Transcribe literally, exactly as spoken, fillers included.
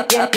Up, up,